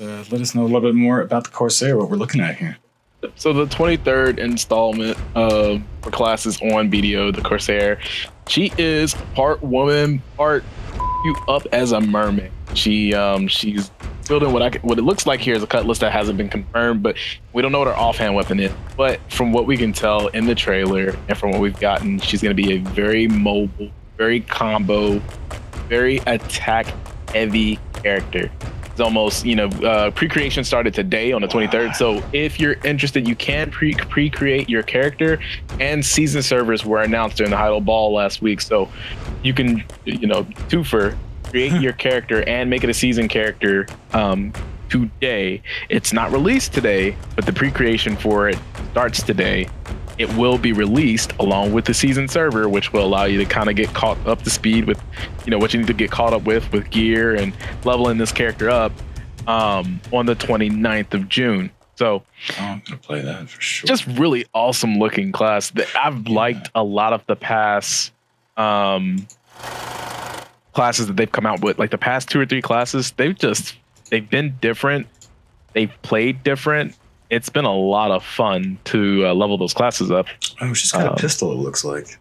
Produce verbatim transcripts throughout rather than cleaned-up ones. uh, let us know a little bit more about the Corsair, what we're looking at here. So the twenty-third installment of the class is on B D O, the Corsair. She is part woman, part you up as a mermaid. She um she's building what I what it looks like here is a cutlass that hasn't been confirmed, but we don't know what her offhand weapon is. But from what we can tell in the trailer and from what we've gotten, she's going to be a very mobile, very combo, very attack heavy character. It's almost, you know, uh, pre-creation started today on the twenty-third. So if you're interested, you can pre pre-create your character, and season servers were announced during the Heidel Ball last week. So you can, you know, twofer, create your character and make it a season character um, today. It's not released today, but the pre-creation for it starts today. It will be released along with the season server, which will allow you to kind of get caught up to speed with, you know, what you need to get caught up with with gear and leveling this character up um, on the twenty-ninth of June. So oh, I'm gonna play that for sure. Just really awesome looking class that I've yeah. liked a lot of the past um, classes that they've come out with. Like the past two or three classes, they've just they've been different. They've played different. It's been a lot of fun to uh, level those classes up. Oh, she's got um, a pistol, it looks like.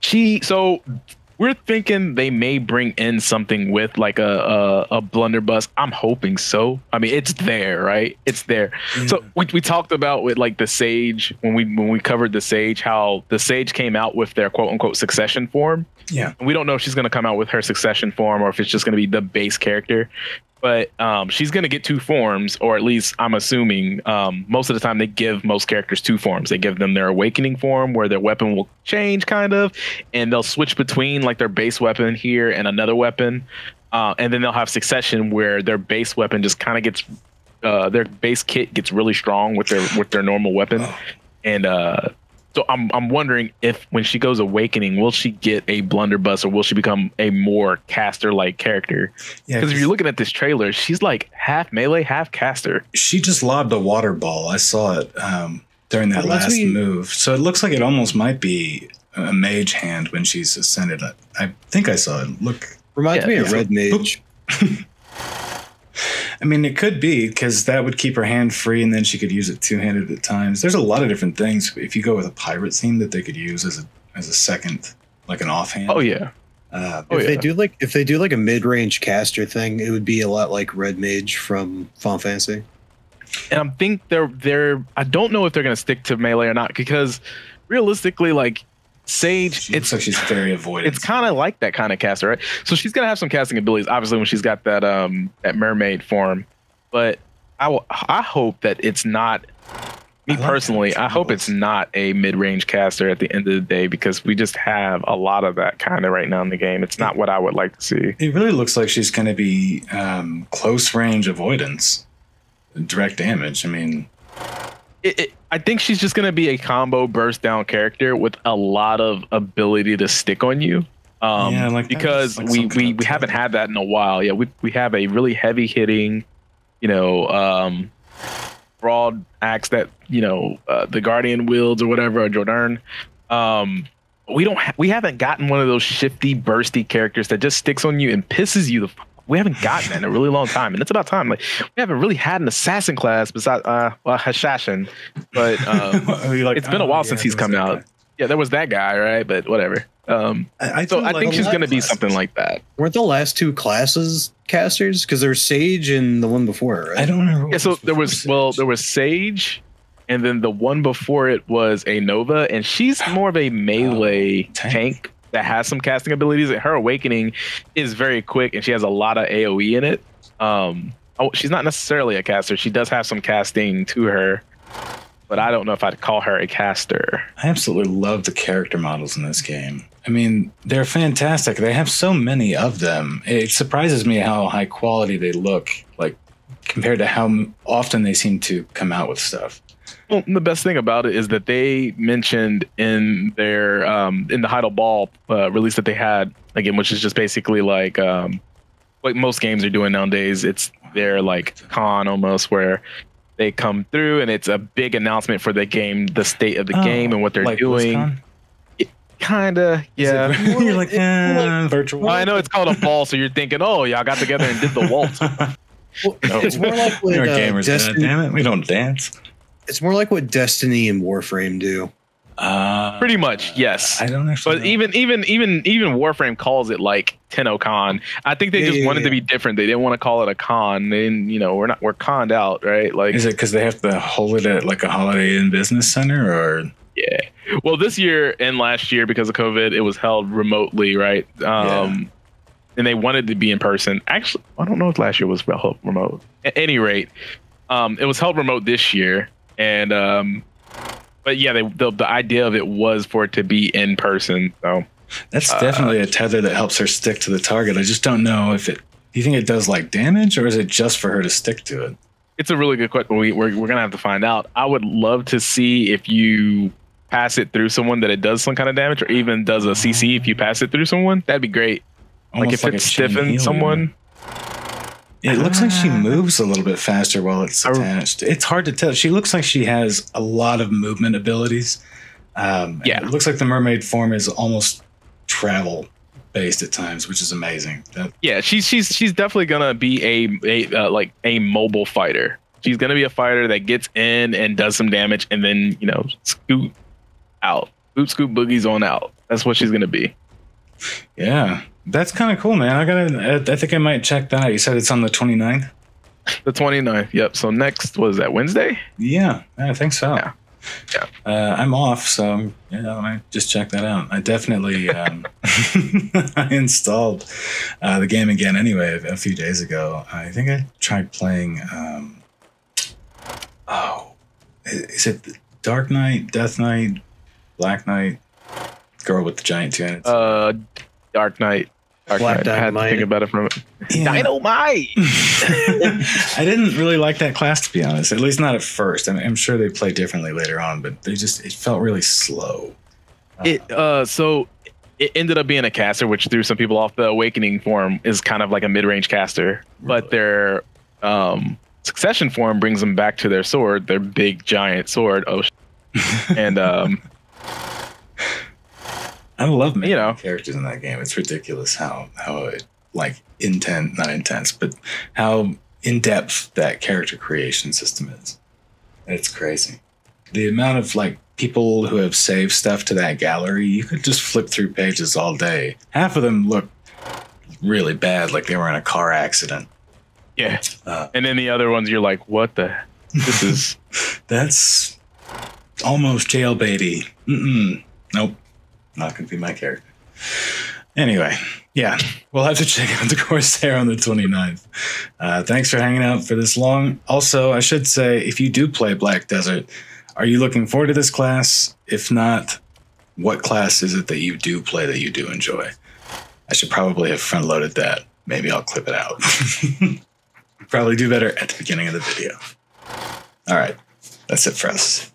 She, so we're thinking they may bring in something with like a, a, a blunderbuss. I'm hoping so. I mean, it's there, right? It's there. Yeah. So we, we talked about with like the Sage, when we when we covered the Sage, how the Sage came out with their quote unquote succession form. Yeah. We don't know if she's going to come out with her succession form or if it's just going to be the base character. But um, she's going to get two forms, or at least I'm assuming um, most of the time they give most characters two forms. They give them their awakening form where their weapon will change kind of, and they'll switch between like their base weapon here and another weapon. Uh, and then they'll have succession where their base weapon just kind of gets uh, their base kit gets really strong with their with their normal weapon. And uh, so I'm, I'm wondering if when she goes awakening, will she get a blunderbuss or will she become a more caster like character? Yeah, because if you're looking at this trailer, she's like half melee, half caster. She just lobbed a water ball. I saw it um, during that, that last me... move. So it looks like it almost might be a mage hand when she's ascended. I, I think I saw it. Look, reminds yeah, me yeah. of Red Mage. I mean, it could be, because that would keep her hand free and then she could use it two-handed at times. There's a lot of different things. If you go with a pirate theme that they could use as a as a second, like an offhand. Oh yeah. Uh, oh, if yeah. they do like if they do like a mid-range caster thing, it would be a lot like Red Mage from Final Fantasy. And I'm think they're they're I don't know if they're gonna stick to melee or not, because realistically, like Sage, she it's so she's very avoidant. It's kind of like that kind of caster, right? So she's gonna have some casting abilities, obviously, when she's got that um that mermaid form. But I will, I hope that it's not me I like personally. I hope it's not a mid-range caster at the end of the day, because we just have a lot of that kind of right now in the game. It's not what I would like to see. It really looks like she's gonna be um, close range avoidance, direct damage. I mean. It, it, I think she's just going to be a combo burst down character with a lot of ability to stick on you, um, yeah, like because like we, we, we haven't had that in a while. Yeah, we, we have a really heavy hitting, you know, um, broad axe that, you know, uh, the Guardian wields or whatever, or Jordan. Um, we don't ha we haven't gotten one of those shifty, bursty characters that just sticks on you and pisses you the fuck. We haven't gotten that in a really long time, and it's about time. Like, we haven't really had an assassin class besides uh, well, Hashashin, but um, like, it's been a while oh, since yeah, he's come out. Guy. Yeah, there was that guy, right? But whatever. Um, I, I so I like think she's going to be something like that. Weren't the last two classes casters? Because there was Sage and the one before, right? I don't remember. Yeah, so there was Sage. well, there was Sage, and then the one before it was a Nova, and she's more of a melee oh, tank. That has some casting abilities, and her awakening is very quick, and she has a lot of A O E in it. Um, she's not necessarily a caster. She does have some casting to her, but I don't know if I'd call her a caster. I absolutely love the character models in this game. I mean, they're fantastic. They have so many of them. It surprises me how high quality they look, like compared to how often they seem to come out with stuff. Well, the best thing about it is that they mentioned in their um, in the Heidel Ball uh, release that they had again, which is just basically like um, like most games are doing nowadays. It's their like con almost, where they come through and it's a big announcement for the game, the state of the oh, game, and what they're like doing. Kinda, yeah. It, you're like, eh, it, like virtual. I know it's called a ball, so you're thinking, oh, y'all got together and did the waltz. Well, no. It's more like what uh, gamers, Destiny, damn it, we don't dance. It's more like what Destiny and Warframe do. Uh, Pretty much, yes. I don't actually. But know. even even even even Warframe calls it like TennoCon. I think they yeah, just yeah, wanted yeah. to be different. They didn't want to call it a con. They didn't, you know, we're not we're conned out, right? Like, is it because they have to hold it at like a Holiday Inn Business Center or? Yeah. Well, this year and last year because of COVID, it was held remotely, right? Um, yeah. And they wanted to be in person. Actually, I don't know if last year was held remote. At any rate, um, it was held remote this year, and. Um, But yeah, they, the, the idea of it was for it to be in person. So that's uh, definitely a tether that helps her stick to the target. I just don't know if it. Do you think it does like damage, or is it just for her to stick to it? It's a really good question. We, we're we're gonna have to find out. I would love to see if you pass it through someone that it does some kind of damage, or even does a C C if you pass it through someone. That'd be great. Almost like if like it stiffens someone. It looks like she moves a little bit faster while it's attached. It's hard to tell. She looks like she has a lot of movement abilities. Um, yeah. It looks like the mermaid form is almost travel based at times, which is amazing. That yeah, she's she's she's definitely gonna be a, a uh, like a mobile fighter. She's gonna be a fighter that gets in and does some damage, and then you know scoot out, scoot scoot boogies on out. That's what she's gonna be. Yeah. That's kind of cool, man. I gotta. I think I might check that out. You said it's on the twenty-ninth? The twenty-ninth, yep. So next, was that Wednesday? Yeah, I think so. Yeah. yeah. Uh, I'm off, so you know, I just checked that out. I definitely um, I installed uh, the game again anyway a few days ago. I think I tried playing. Um, oh, is it Dark Knight, Death Knight, Black Knight, Girl with the Giant Two Hands? Uh, Dark Knight. Dark Black Knight. I had to think about it from yeah. Dynamite. I didn't really like that class, to be honest. At least not at first. I mean, I'm sure they play differently later on, but they just it felt really slow. Uh, it uh, so it ended up being a caster, which threw some people off. The Awakening form is kind of like a mid-range caster, really? But their um, Succession form brings them back to their sword, their big giant sword. Oh, and um. I love making you know, characters in that game. It's ridiculous how how it, like intent, not intense, but how in depth that character creation system is. It's crazy. The amount of like people who have saved stuff to that gallery, you could just flip through pages all day. Half of them look really bad, like they were in a car accident. Yeah, uh, and then the other ones, you're like, what the? This is that's almost jailbaity. Mm-mm. Nope. Not going to be my character. Anyway, yeah, we'll have to check out the Corsair on the twenty-ninth. Uh, thanks for hanging out for this long. Also, I should say, if you do play Black Desert, are you looking forward to this class? If not, what class is it that you do play that you do enjoy? I should probably have front-loaded that. Maybe I'll clip it out. Probably do better at the beginning of the video. All right, that's it for us.